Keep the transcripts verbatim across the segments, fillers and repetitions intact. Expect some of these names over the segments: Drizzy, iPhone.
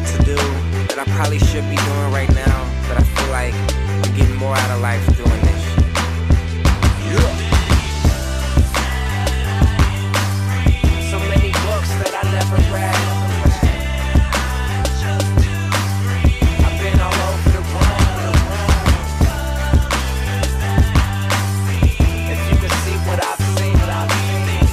work to do that I probably should be doing right now, but I feel like I'm getting more out of life doing this shit. Yeah. So many books that I never read. I've been all over the world. If you can see what I've seen, what I've seen.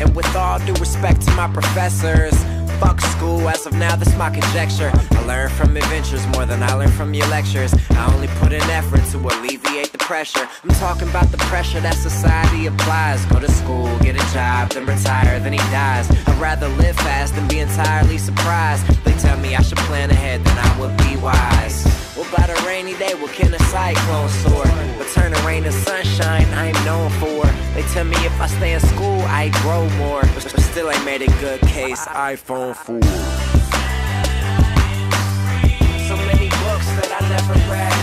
And with all due respect to my professors, fuck school, as of now that's my conjecture. I learn from adventures more than I learn from your lectures. I only put in effort to alleviate the pressure. I'm talking about the pressure that society applies. Go to school, get a job, then retire, then he dies. I'd rather live fast than be entirely surprised. They tell me I should plan ahead, then I would be wise. What about a rainy day? What can a cyclone soar? But turn the rain to sunshine, I ain't known for. They tell me if I stay in school, I grow more, but still ain't made a good case, iPhone fool. So many books that I never read.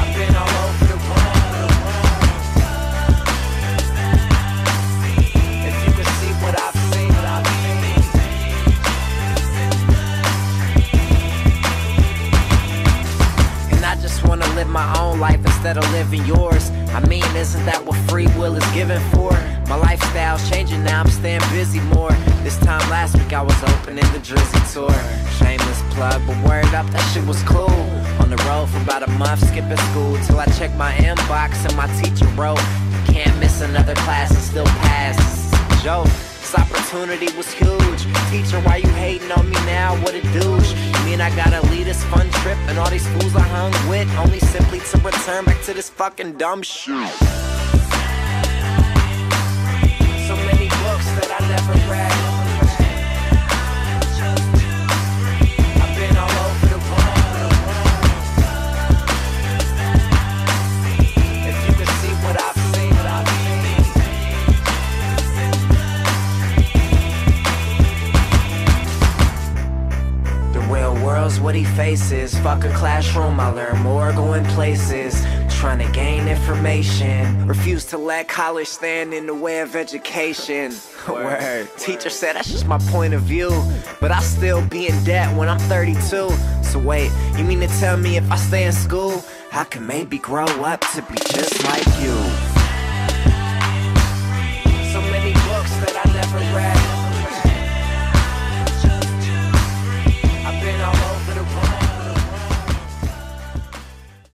I've been all over the world. If you can see what I've seen, what I've seen. And I just wanna live my own life instead of living yours. I mean, isn't that what free will is given for? My lifestyle's changing now, I'm staying busy more. This time last week I was opening the Drizzy tour. Shameless plug, but word up, that shit was cool. On the road for about a month, skipping school, till I checked my inbox and my teacher wrote, you can't miss another class and still pass. It's a joke. This opportunity was huge. Teacher, why you hating on me now? What a douche. You mean I gotta leave this fun trip and all these fools I hung with only simply to return back to this fucking dumb shit? So many books that I never read. I've been all over the world. If you can see what I've seen, what I've seen. World's what he faces. Fuck a classroom, I learn more going places. Trying to gain information. Refuse to let college stand in the way of education. Word. Word. Teacher said that's just my point of view, but I'll still be in debt when I'm thirty-two. So wait, you mean to tell me if I stay in school, I can maybe grow up to be just like you?